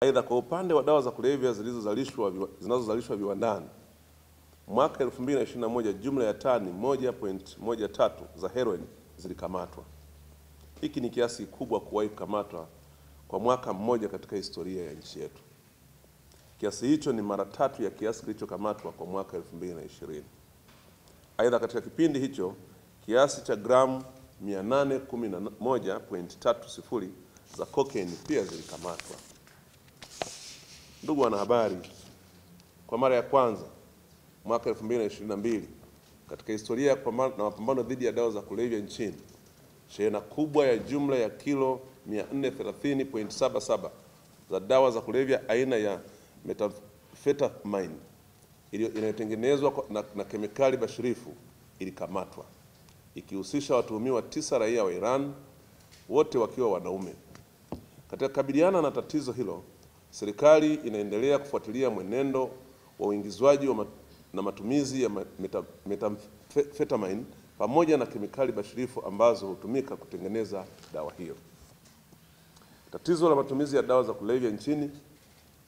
Aidha, kwa upande wa dawa za kulevya zinazozalishwa viwandani, mwaka 2021 jumla ya tani 1.13 za heroin zilikamatwa. Hiki ni kiasi kikubwa kuwahi kukamatwa kwa mwaka mmoja katika historia ya nchi yetu. Kiasi hicho ni mara tatu ya kiasi kilichokamatwa kwa mwaka 2020. Aidha, katika kipindi hicho kiasi cha gramu 811.30 za cocaine pia zilikamatwa. Ndugu wanahabari, kwa mara ya kwanza mwaka 2022 katika historia ya mapambano dhidi ya dawa za kulevya nchini, shehena kubwa ya jumla ya kilo 430.77 za dawa za kulevya aina ya methamphetamine inayotengenezwa na kemikali bashirifu ilikamatwa, ikihusisha watuhumiwa 9 raia wa Iran, wote wakiwa wanaume. Katika kukabiliana na tatizo hilo, serikali inaendelea kufuatilia mwenendo wa uingizwaji na matumizi ya methamphetamine pamoja na kemikali bashirifu ambazo hutumika kutengeneza dawa hiyo. Tatizo la matumizi ya dawa za kulevya nchini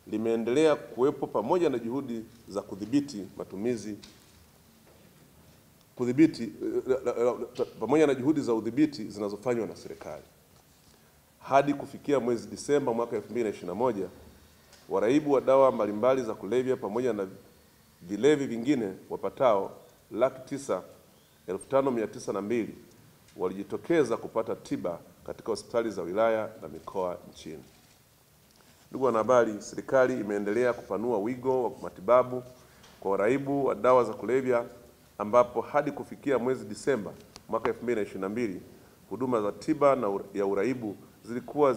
limeendelea kuwepo pamoja na juhudi za udhibiti zinazofanywa na serikali. Hadi kufikia mwezi Disemba mwaka 2021, waraibu wa dawa mbalimbali za kulevya pamoja na vilevi vingine wapatao 9,592 walijitokeza kupata tiba katika hospitali za wilaya na mikoa nchini. Ndugu wanahabari, serikali imeendelea kupanua wigo wa matibabu kwa waraibu wa dawa za kulevya, ambapo hadi kufikia mwezi Disemba mwaka 2022 huduma za tiba ya uraibu zilikuwa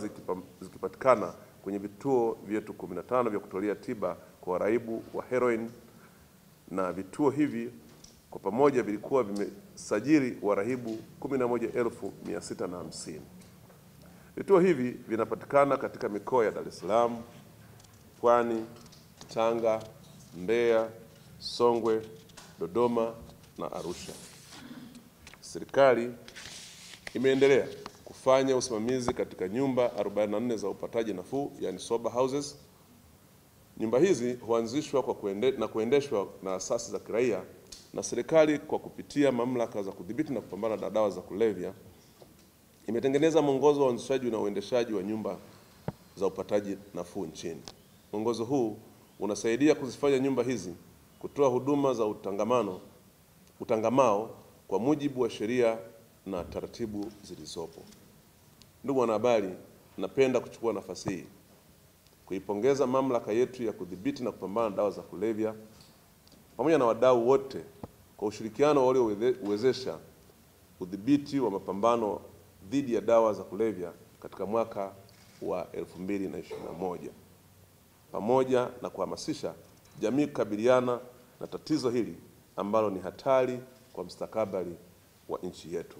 zikipatikana kwenye vituo vyetu 15 vya kutolea tiba kwa waraibu wa heroin, na vituo hivi kwa pamoja vilikuwa vimesajili waraibu 11,650. Vituo hivi vinapatikana katika mikoa ya Dar es Salaam, Pwani, Tanga, Mbeya, Songwe, Dodoma na Arusha. Serikali imeendelea kufanya usimamizi katika nyumba 44 za upataji nafuu, yani sober houses. Nyumba hizi huanzishwa na kuendeshwa na asasi za kiraia na serikali kwa kupitia mamlaka za kudhibiti na kupambana na dawa za kulevya imetengeneza mwongozo wa uanzishaji na uendeshaji wa nyumba za upataji nafuu nchini. Mwongozo huu unasaidia kuzifanya nyumba hizi kutoa huduma za utangamao kwa mujibu wa sheria na taratibu zilizopo. Ndugu wanahabari, napenda kuchukua nafasi hii kuipongeza mamlaka yetu ya kudhibiti na kupambana na dawa za kulevya pamoja na wadau wote kwa ushirikiano waliowezesha udhibiti wa mapambano dhidi ya dawa za kulevya katika mwaka wa 2021, pamoja na kuhamasisha jamii kukabiliana na tatizo hili ambalo ni hatari kwa mustakabali wa nchi yetu.